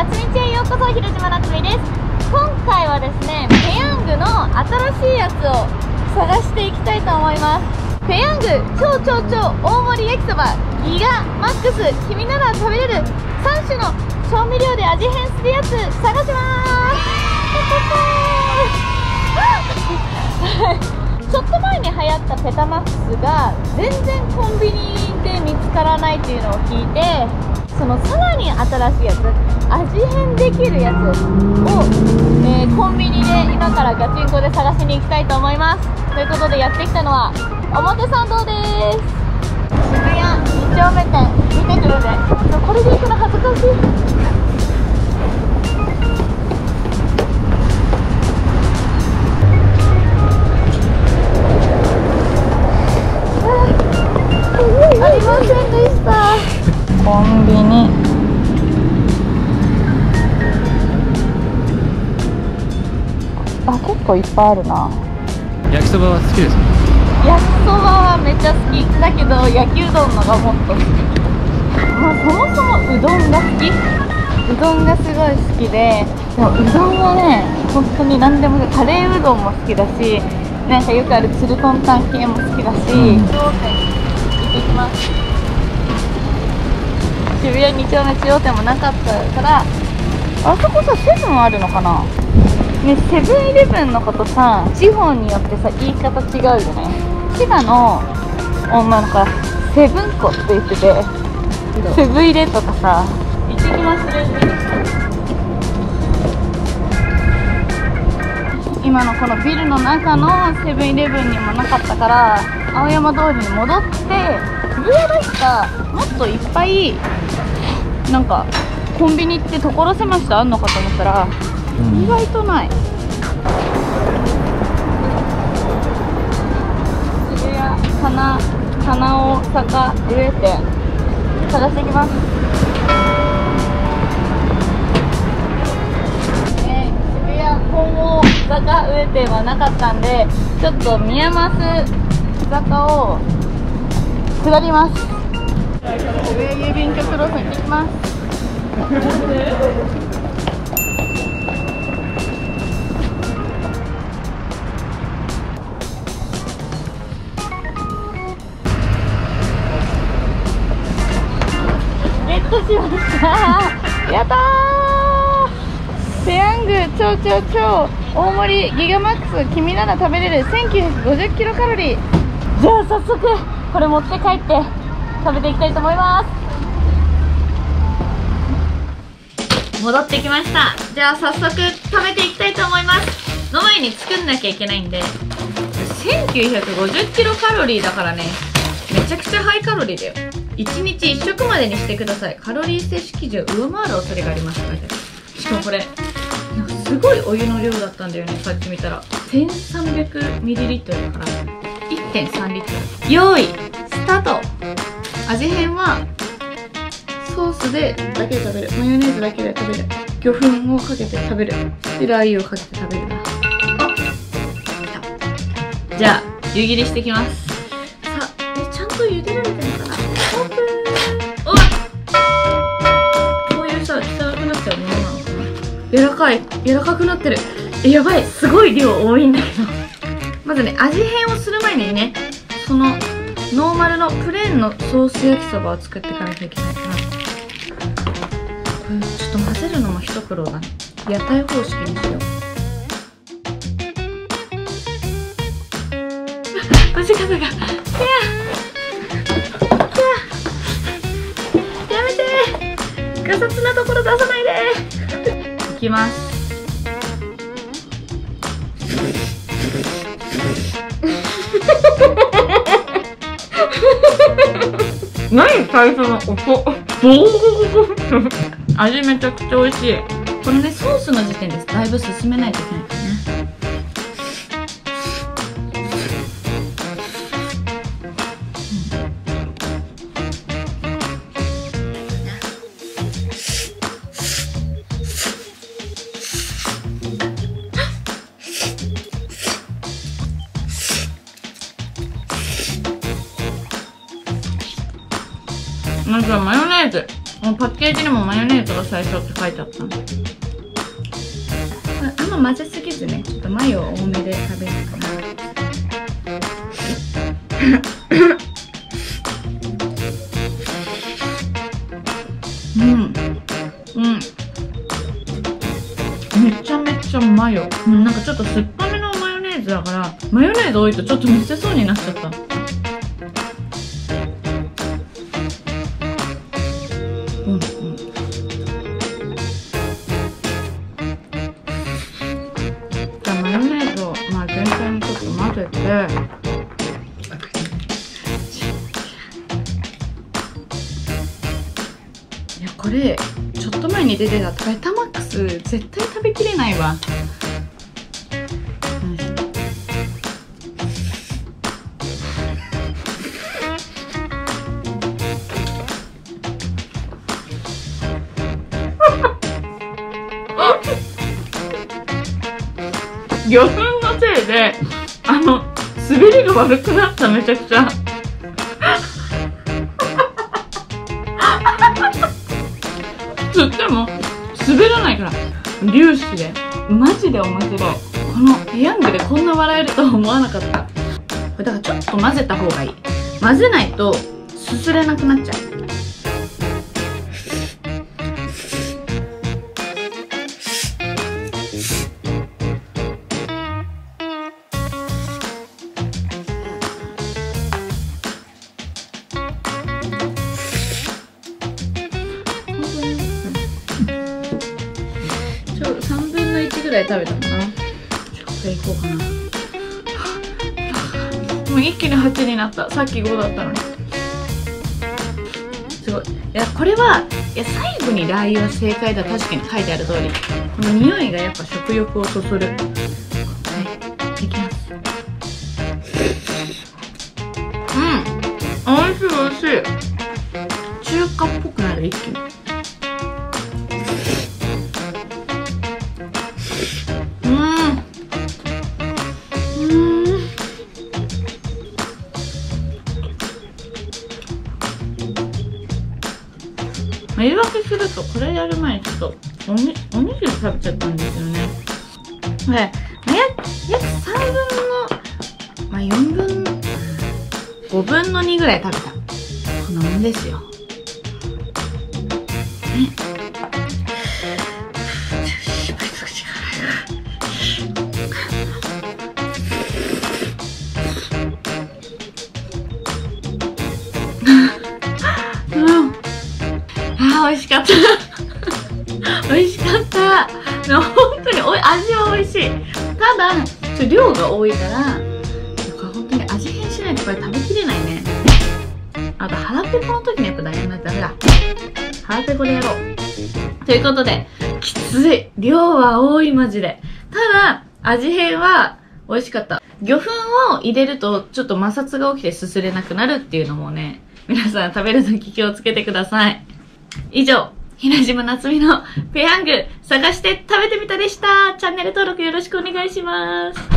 夏日へようこそ。広島夏美です。今回はですね、ペヤングの新しいやつを探していきたいと思います。ペヤング超大盛り焼きそばギガマックス、君なら食べれる3種の調味料で味変するやつ探します。ちょっと前に流行ったペタマックスが全然コンビニで見つからないっていうのを聞いて、そのさらに新しいやつ、味変できるやつを、コンビニで今からガチンコで探しに行きたいと思います。ということでやってきたのは表参道です。渋谷2丁目店見てくるね。これで行くの恥ずかしい。ありませんでした。コンビニあ、結構いっぱいあるな。焼きそばは好きですか？焼きそばはめっちゃ好きだけど、焼きうどんのがもっと好き。まあ、そもそもうどんが好き、うどんがすごい好きで、でもうどんはね、本当に何でも、カレーうどんも好きだし、なんかよくあるつるとんたん系も好きだし、行きます。渋谷2丁目中央店もなかったから、あそこさセブンあるのかな、ね、セブンイレブンのことさ、地方によってさ言い方違うよね。千葉の女の子はセブンコって言ってて、セブイレとかさ。行ってきます。今のこのビルの中のセブンイレブンにもなかったから、青山通りに戻って、渋谷だしたもっといっぱいなんかコンビニって所狭しとあんのかと思ったら、意外とない。渋谷花大阪上店探してきます。渋谷本大阪上店はなかったんで、ちょっと宮益坂を下ります。上郵便局ローソン行ってきます。ゲットしました。やったー。ペヤング超大盛りギガマックス、君なら食べれる1950キロカロリー。じゃあ早速これ持って帰って食べていきたいと思います。戻ってきました。じゃあ早速食べていきたいと思います。の前に作んなきゃいけないんで、1950キロカロリーだからね、めちゃくちゃハイカロリーだよ。1日1食までにしてください。カロリー摂取基準を上回る恐れがありますって書いてある。しかもこれなんかすごいお湯の量だったんだよね。さっき見たら1300ml だから、1.3 リットル。用意スタート。味変はソースでだけで食べる、マヨネーズだけで食べる、魚粉をかけて食べる、ラー油をかけて食べる。あ、来た。じゃあ湯切りしてきます。さあ、ちゃんと茹でられてるのかな。オープン。おっ、こういうさ汚くなっちゃうものなのかな。柔らかくなってる。やばい、すごい量多いんだけど。まずね、味変をする前にね、そのノーマルのプレーンのソース焼きそばを作っていかなきゃいけないから、これちょっと混ぜるのも一苦労だね。屋台方式にしよう。お時間だが、いやいや、やめて、ガサツなところ出さないで。いきます。何最初の音、味めちゃくちゃ美味しい。このね、ソースの時点です。だいぶ進めないといけないからね。なんかマヨネーズもうパッケージにもマヨネーズが最初って書いてあったの。あんま混ぜすぎずね、ちょっとマヨを多めで食べるかな。うん、うん、めちゃめちゃマヨ、なんかちょっと酸っぱめのマヨネーズだから、マヨネーズ多いとちょっとむせそうになっちゃった。これちょっと前に出てたベタマックス絶対食べきれないわ。魚粉のせいで滑りが悪くなった。めちゃくちゃつっても滑らないから粒子でマジで面白い。このヤングでこんな笑えるとは思わなかった。これだからちょっと混ぜた方がいい。混ぜないとすすれなくなっちゃう。食べたのかな。これいこうかな。もう一気に8になった。さっき5だったのにすごい。いやこれは、いや最後にラー油は正解だ。確かに書いてある通り、この匂いがやっぱ食欲をそそる。はい、いきます。うん、おいしいおいしい。中華っぽくなる一気に。言い訳すると、これやる前にちょっとおにぎり食べちゃったんですよね。これ、約3分の、5分の2ぐらい食べた。こんなもんですよ。ね。美味しかった。美味しかった。本当に味は美味しい。ただ量が多いから、本当に味変しないとこれ食べきれないね。あと腹ペコの時にやっぱダメだ。腹ペコでやろうということで、きつい。量は多いマジで。ただ味変は美味しかった。魚粉を入れるとちょっと摩擦が起きてすすれなくなるっていうのもね、皆さん食べるとき気をつけてください。以上、平島なつみのペヤング探して食べてみたでした。チャンネル登録よろしくお願いします。